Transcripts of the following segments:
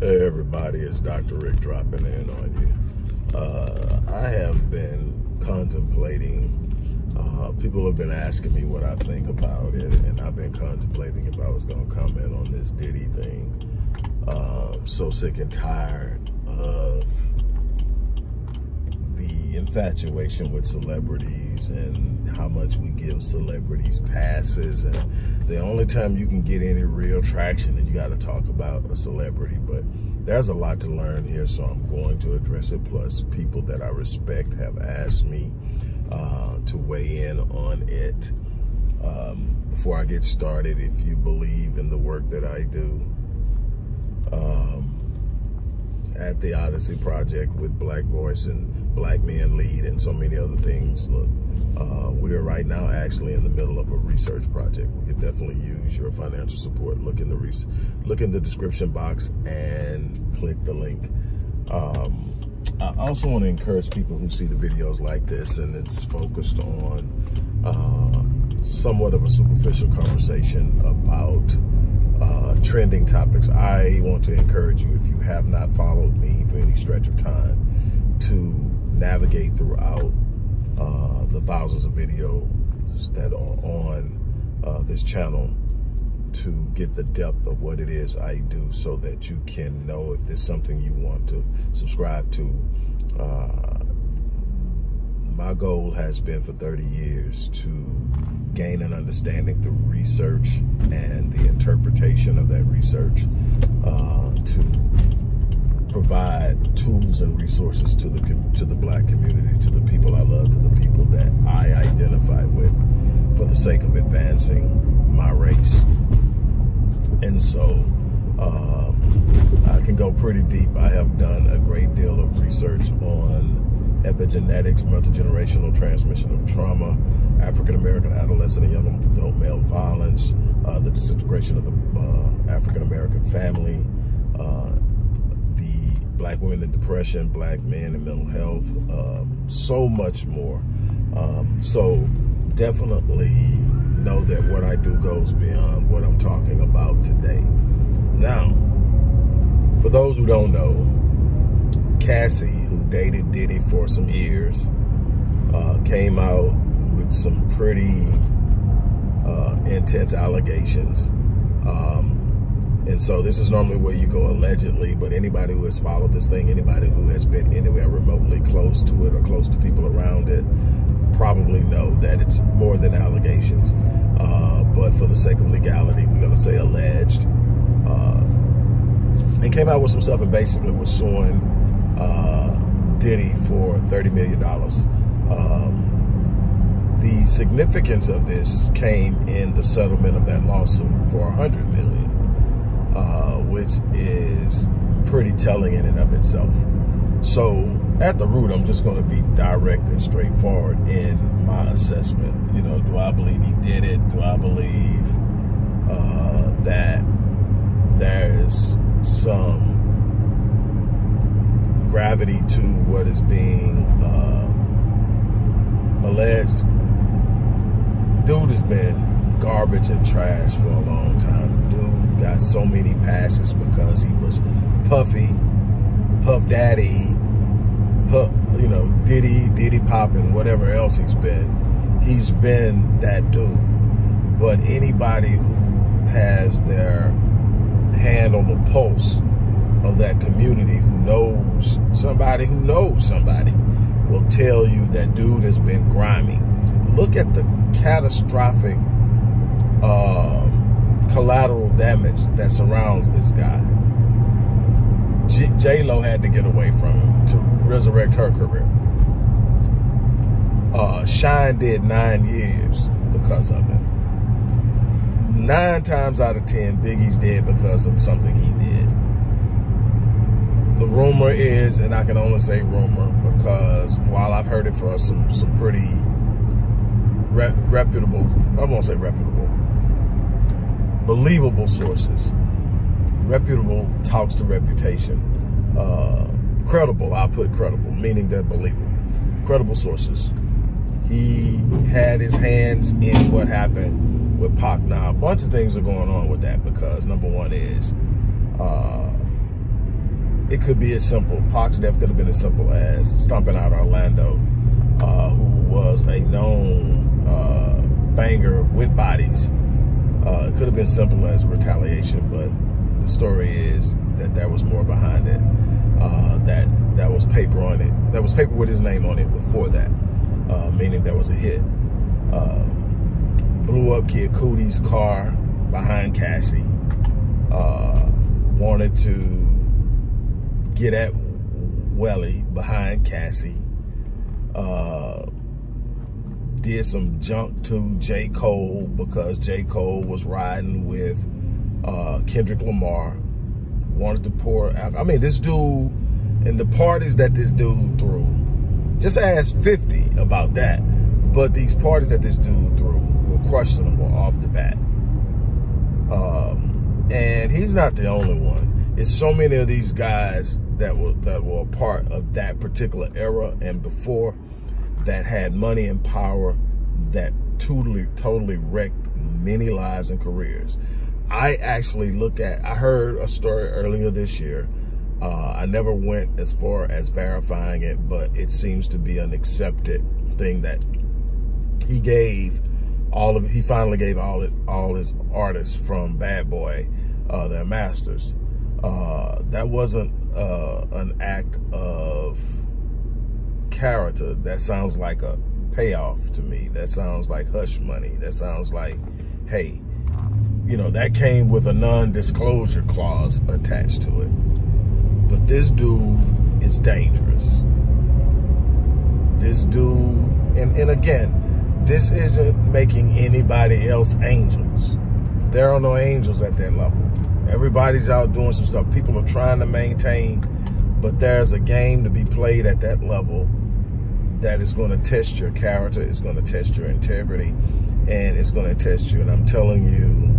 Hey everybody, it's Dr. Rick dropping in on you. I have been contemplating, people have been asking me what I think about it, and I've been contemplating if I was going to comment on this Diddy thing. I'm so sick and tired of the infatuation with celebrities and how much we give celebrities passes, and the only time you can get any real traction and you got to talk about a celebrity. But there's a lot to learn here, so I'm going to address it. Plus, people that I respect have asked me to weigh in on it. Before I get started, if you believe in the work that I do, at The Odyssey Project with Black Voice and Black Men Lead and so many other things. Look, we are right now actually in the middle of a research project. We could definitely use your financial support. Look in the description box and click the link. I also want to encourage people who see the videos like this and it's focused on somewhat of a superficial conversation about trending topics. I want to encourage you, if you have not followed me for any stretch of time, to navigate throughout the thousands of videos that are on this channel to get the depth of what it is I do, so that you can know if there's something you want to subscribe to. My goal has been for 30 years to gain an understanding through research and the interpretation of that research to provide tools and resources to the black community, to the people I love, to the people that I identify with, for the sake of advancing my race. And so I can go pretty deep. I have done a great deal of research on epigenetics, multi-generational transmission of trauma, African-American adolescent and young adult male violence, the disintegration of the African-American family, the black women in depression, black men in mental health, so much more. So definitely know that what I do goes beyond what I'm talking about today. Now, for those who don't know, Cassie, who dated Diddy for some years, came out with some pretty intense allegations. And so this is normally where you go allegedly, but anybody who has followed this thing, anybody who has been anywhere remotely close to it or close to people around it, probably know that it's more than allegations. But for the sake of legality, we're going to say alleged. And came out with some stuff and basically was suing Diddy for $30 million. The significance of this came in the settlement of that lawsuit for $100 million, which is pretty telling in and of itself. So at the root, I'm just going to be direct and straightforward in my assessment. You know, do I believe he did it? Do I believe that there's some gravity to what is being alleged? Dude has been garbage and trash for a long time. Dude got so many passes because he was Puffy, Puff Daddy, Puff, you know, Diddy Pop, and whatever else he's been. He's been that dude. But anybody who has their hand on the pulse of that community, who knows somebody who knows somebody, will tell you that dude has been grimy. Look at the catastrophic collateral damage that surrounds this guy. J-Lo had to get away from him to resurrect her career. Shine did 9 years because of it. 9 times out of 10, Biggie's dead because of something he did. The rumor is, and I can only say rumor because while I've heard it for some pretty reputable, I won't say reputable, believable sources. Reputable talks to reputation. Credible, I'll put credible, meaning they're believable. Credible sources. He had his hands in what happened with Pac. Now, a bunch of things are going on with that because number one is it could be as simple. Pac's death could have been as simple as stomping out Orlando, who was a known banger with bodies. It could have been simple as retaliation, but the story is that there was more behind it. That was paper on it. That was paper with his name on it before that, meaning that was a hit. Blew up Kid Cootie's car behind Cassie. Wanted to get at Welly behind Cassie. Did some junk to J. Cole because J. Cole was riding with Kendrick Lamar. Wanted to pour out. I mean, this dude and the parties that this dude threw. Just ask 50 about that. But these parties that this dude threw were questionable off the bat. And he's not the only one. It's so many of these guys that were a part of that particular era and before that had money and power that totally wrecked many lives and careers. I actually I heard a story earlier this year. I never went as far as verifying it, but it seems to be an accepted thing that he gave all his artists from Bad Boy their masters. That wasn't an act of character. That sounds like a payoff to me. That sounds like hush money. That sounds like, hey, you know, that came with a non-disclosure clause attached to it. But this dude is dangerous. This dude, and again, this isn't making anybody else angels. There are no angels at that level. Everybody's out doing some stuff. People are trying to maintain, but there's a game to be played at that level that is going to test your character, it's going to test your integrity, and it's going to test you. And I'm telling you,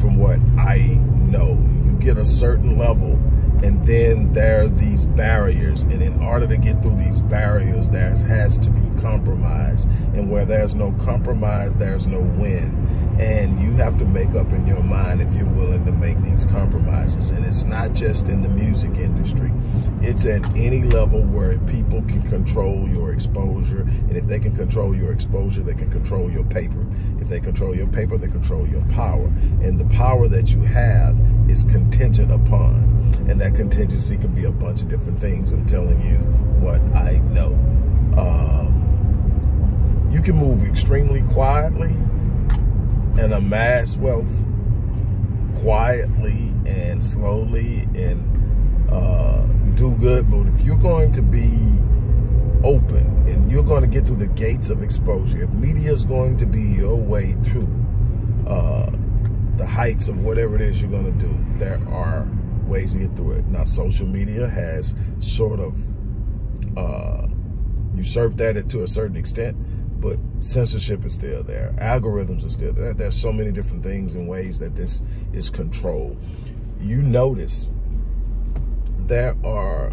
from what I know, you get a certain level and then there's these barriers, and in order to get through these barriers there has to be compromise, and where there's no compromise there's no win. And you have to make up in your mind if you're willing to make these compromises. And it's not just in the music industry, it's at any level where people can control your exposure. And if they can control your exposure, they can control your paper. If they control your paper, they control your power. And the power that you have is contingent upon, and that contingency could be a bunch of different things. I'm telling you what I know. You can move extremely quietly and amass wealth quietly and slowly and do good. But if you're going to be open and you're going to get through the gates of exposure, if media is going to be your way to the heights of whatever it is you're going to do, there are ways to get through it. Now, social media has sort of usurped that to a certain extent, but censorship is still there. Algorithms are still there. There's so many different things and ways that this is controlled. You notice there are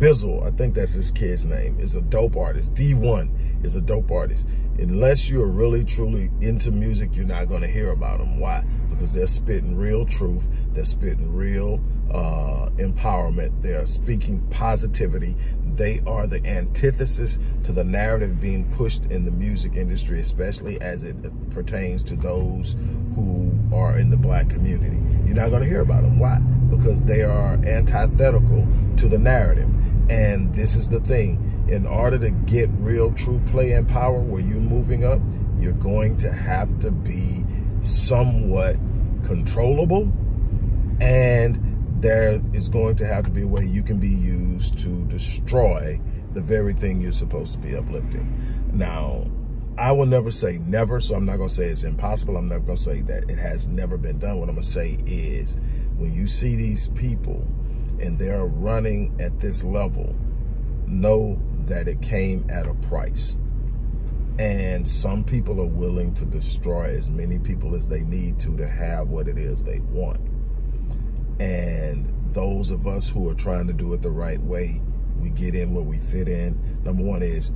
Bizzle, I think that's his kid's name, is a dope artist. D1 is a dope artist. Unless you're really truly into music, you're not going to hear about him. Why? Because they're spitting real truth. They're spitting real empowerment. They're speaking positivity. They are the antithesis to the narrative being pushed in the music industry, especially as it pertains to those who are in the black community. You're not going to hear about them. Why? Because they are antithetical to the narrative. And this is the thing. In order to get real true play and power where you're moving up, you're going to have to be somewhat controllable, and there is going to have to be a way you can be used to destroy the very thing you're supposed to be uplifting. Now, I will never say never, so I'm not going to say it's impossible. I'm never going to say that it has never been done. What I'm going to say is, when you see these people and they're running at this level, know that it came at a price. And some people are willing to destroy as many people as they need to have what it is they want. And those of us who are trying to do it the right way, we get in where we fit in. Number one is,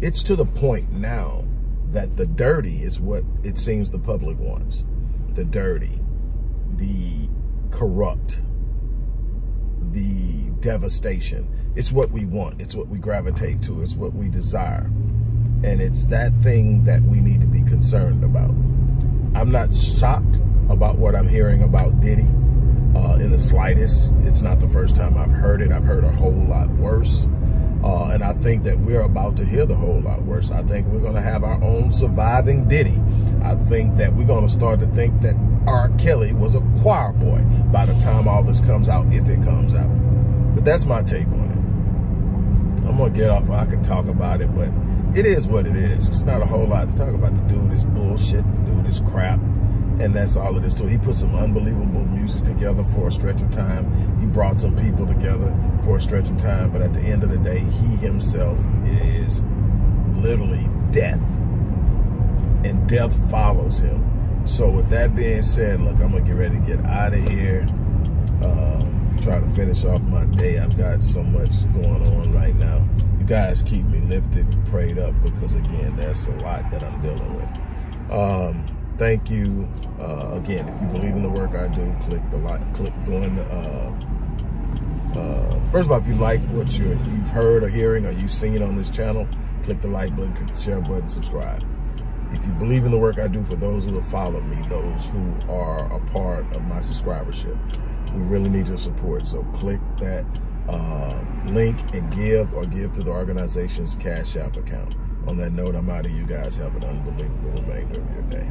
it's to the point now that the dirty is what it seems the public wants. The dirty, the corrupt, the devastation. It's what we want. It's what we gravitate to. It's what we desire. And it's that thing that we need to be concerned about. I'm not shocked about what I'm hearing about Diddy in the slightest. It's not the first time I've heard it. I've heard a whole lot worse. And I think that we're about to hear the whole lot worse. I think we're going to have our own surviving Diddy. I think that we're going to start to think that R. Kelly was a choir boy by the time all this comes out, if it comes out. But that's my take on it. I'm going to get off. I could talk about it, but it is what it is. It's not a whole lot to talk about. The dude is bullshit. The dude is crap. And that's all it is too. He put some unbelievable music together for a stretch of time. He brought some people together for a stretch of time. But at the end of the day, he himself is literally death. And death follows him. So with that being said, look, I'm going to get ready to get out of here. Try to finish off my day. I've got so much going on right now. You guys keep me lifted and prayed up because, again, that's a lot that I'm dealing with. Thank you. Again, if you believe in the work I do, click the like, click going to, first of all, if you like what you've heard or hearing or you've seen on this channel, click the like button, click the share button, subscribe. If you believe in the work I do, for those who have followed me, those who are a part of my subscribership, we really need your support. So click that link and give, or give to the organization's Cash App account. On that note, I'm out of here. You guys have an unbelievable remainder of your day.